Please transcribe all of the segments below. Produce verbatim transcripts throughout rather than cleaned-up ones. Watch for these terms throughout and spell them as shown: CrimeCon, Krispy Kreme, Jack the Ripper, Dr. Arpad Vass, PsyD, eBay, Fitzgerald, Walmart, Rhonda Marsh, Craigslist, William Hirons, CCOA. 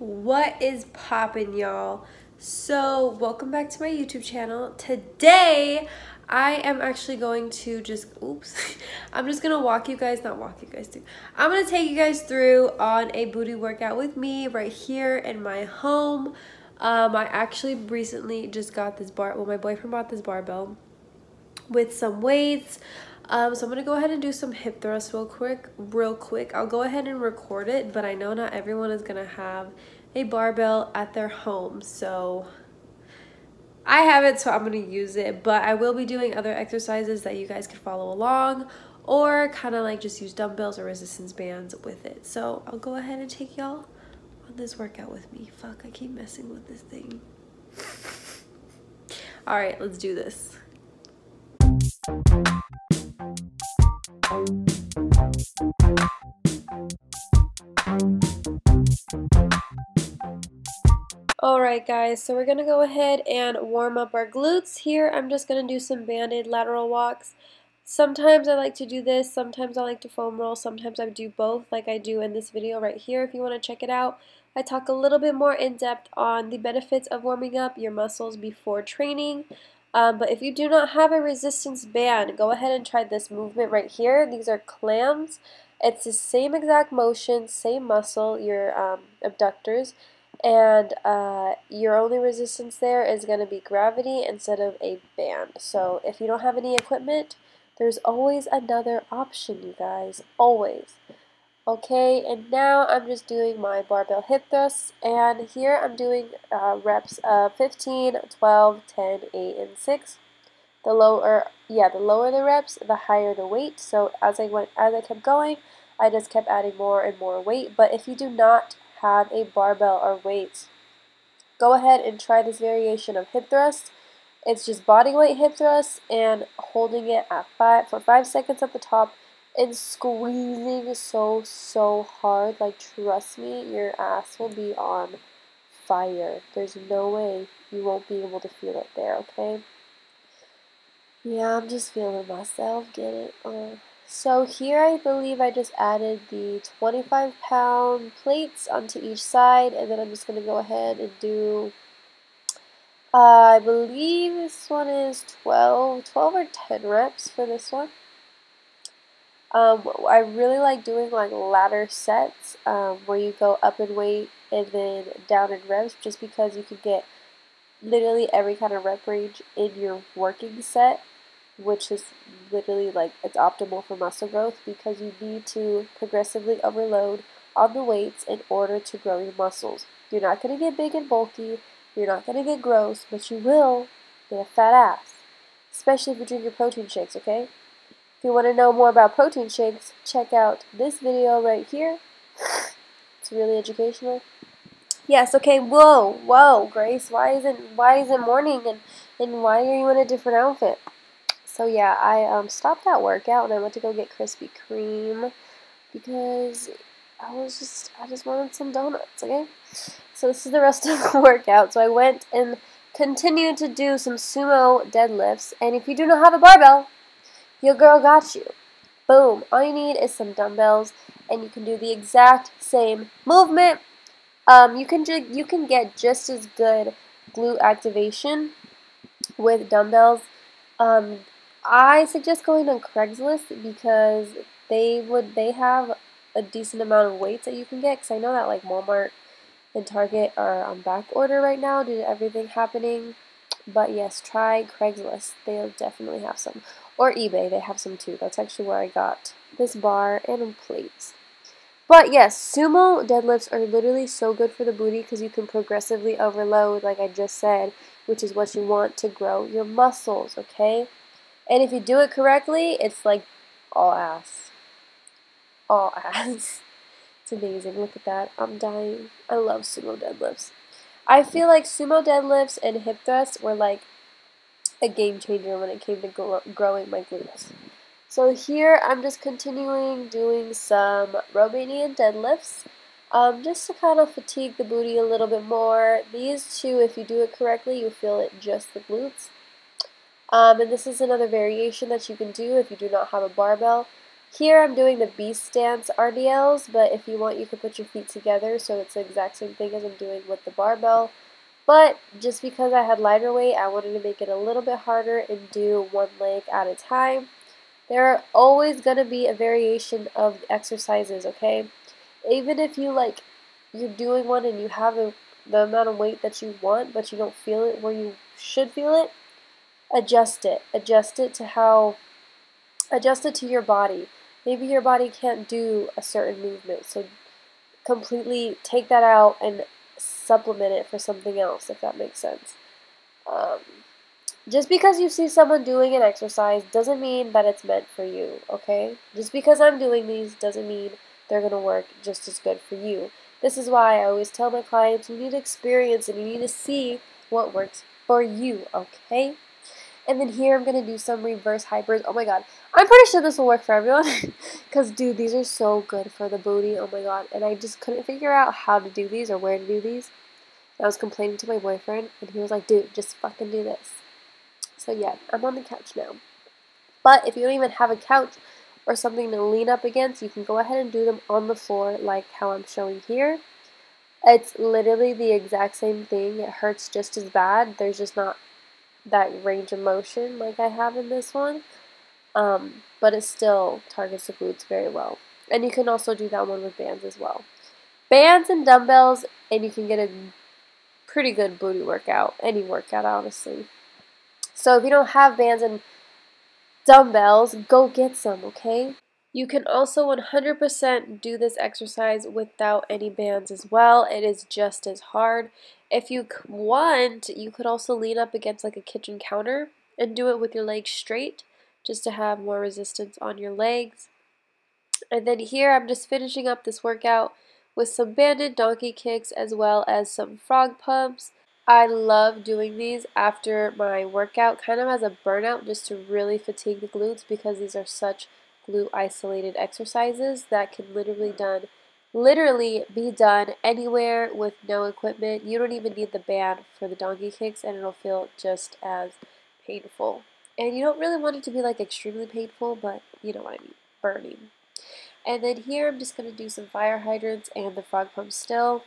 What is poppin', y'all? So welcome back to my YouTube channel. Today I am actually going to just oops I'm just gonna walk you guys not walk you guys through I'm gonna take you guys through on a booty workout with me right here in my home. um I actually recently just got this bar well my boyfriend bought this barbell with some weights. Um, so I'm gonna go ahead and do some hip thrusts real quick, real quick. I'll go ahead and record it, but I know not everyone is gonna have a barbell at their home. So I have it, so I'm gonna use it, but I will be doing other exercises that you guys can follow along or kind of like just use dumbbells or resistance bands with it. So I'll go ahead and take y'all on this workout with me. Fuck, I keep messing with this thing. All right, let's do this. Alright guys, so we're going to go ahead and warm up our glutes here. I'm just going to do some banded lateral walks. Sometimes I like to do this, sometimes I like to foam roll, sometimes I do both like I do in this video right here if you want to check it out. I talk a little bit more in depth on the benefits of warming up your muscles before training. Um, but if you do not have a resistance band, go ahead and try this movement right here. These are clams. It's the same exact motion, same muscle, your um, abductors, and uh, your only resistance there is going to be gravity instead of a band. So if you don't have any equipment, there's always another option, you guys, always. Okay, and now I'm just doing my barbell hip thrusts, and here I'm doing uh, reps of fifteen, twelve, ten, eight, and six. The lower, yeah, the lower the reps, the higher the weight. So as I went, as I kept going, I just kept adding more and more weight. But if you do not have a barbell or weights, go ahead and try this variation of hip thrust. It's just body weight hip thrust and holding it at five for five seconds at the top. And squeezing so, so hard, like trust me, your ass will be on fire. There's no way you won't be able to feel it there, okay? Yeah, I'm just feeling myself, get it? Uh, so here I believe I just added the twenty-five pound plates onto each side, and then I'm just going to go ahead and do, uh, I believe this one is twelve, twelve or ten reps for this one. Um, I really like doing like ladder sets um, where you go up in weight and then down in reps, just because you can get literally every kind of rep range in your working set, which is literally like it's optimal for muscle growth because you need to progressively overload on the weights in order to grow your muscles. You're not going to get big and bulky, you're not going to get gross, but you will get a fat ass, especially if you drink your protein shakes, okay? If you want to know more about protein shakes, check out this video right here. It's really educational. Yes, okay, whoa, whoa, Grace, why is it, why is it morning and, and why are you in a different outfit? So yeah, I um, stopped that workout and I went to go get Krispy Kreme because I was just, I just wanted some donuts, okay? So this is the rest of the workout. So I went and continued to do some sumo deadlifts, and if you do not have a barbell, your girl got you. Boom. All you need is some dumbbells, and you can do the exact same movement. Um, you can ju you can get just as good glute activation with dumbbells. Um, I suggest going on Craigslist because they would they have a decent amount of weights that you can get. Because I know that like Walmart and Target are on back order right now due to everything happening. But yes, try Craigslist. They'll definitely have some. Or eBay, they have some too. That's actually where I got this bar and plates. But yes, sumo deadlifts are literally so good for the booty because you can progressively overload, like I just said, which is what you want to grow your muscles, okay? And if you do it correctly, it's like all ass. All ass. It's amazing. Look at that. I'm dying. I love sumo deadlifts. I feel like sumo deadlifts and hip thrusts were like a game changer when it came to grow, growing my glutes. So here I'm just continuing doing some Romanian deadlifts um, just to kind of fatigue the booty a little bit more. These two, if you do it correctly, you feel it just the glutes. Um, and this is another variation that you can do if you do not have a barbell. Here I'm doing the beast stance R D Ls, but if you want you can put your feet together, so it's the exact same thing as I'm doing with the barbell. But just because I had lighter weight, I wanted to make it a little bit harder and do one leg at a time. There are always going to be a variation of exercises, okay? Even if you like, you're doing one and you have a, the amount of weight that you want, but you don't feel it where you should feel it, adjust it. Adjust it to how, adjust it to your body. Maybe your body can't do a certain movement, so completely take that out and supplement it for something else, if that makes sense. Um, just because you see someone doing an exercise doesn't mean that it's meant for you, okay? Just because I'm doing these doesn't mean they're going to work just as good for you. This is why I always tell my clients, you need to experience and you need to see what works for you, okay? And then here I'm going to do some reverse hypers. Oh my god, I'm pretty sure this will work for everyone because dude, these are so good for the booty. Oh my god, and I just couldn't figure out how to do these or where to do these. I was complaining to my boyfriend and he was like, dude, just fucking do this. So yeah, I'm on the couch now. But if you don't even have a couch or something to lean up against, you can go ahead and do them on the floor like how I'm showing here. It's literally the exact same thing. It hurts just as bad. There's just not that range of motion like I have in this one, um, but it still targets the glutes very well. And you can also do that one with bands as well. Bands and dumbbells, and you can get a pretty good booty workout, any workout honestly. So if you don't have bands and dumbbells, go get some, okay? You can also one hundred percent do this exercise without any bands as well. It is just as hard. If you want, you could also lean up against like a kitchen counter and do it with your legs straight just to have more resistance on your legs. And then here I'm just finishing up this workout with some banded donkey kicks as well as some frog pumps. I love doing these after my workout, kind of as a burnout, just to really fatigue the glutes because these are such glute isolated exercises that can literally done literally be done anywhere with no equipment. You don't even need the band for the donkey kicks and it'll feel just as painful. And you don't really want it to be like extremely painful, but you know what I mean, burning. And then here I'm just going to do some fire hydrants and the frog pump still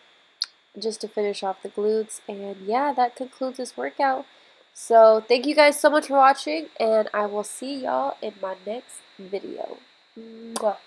just to finish off the glutes. And yeah, that concludes this workout. So thank you guys so much for watching and I will see y'all in my next video. Mwah.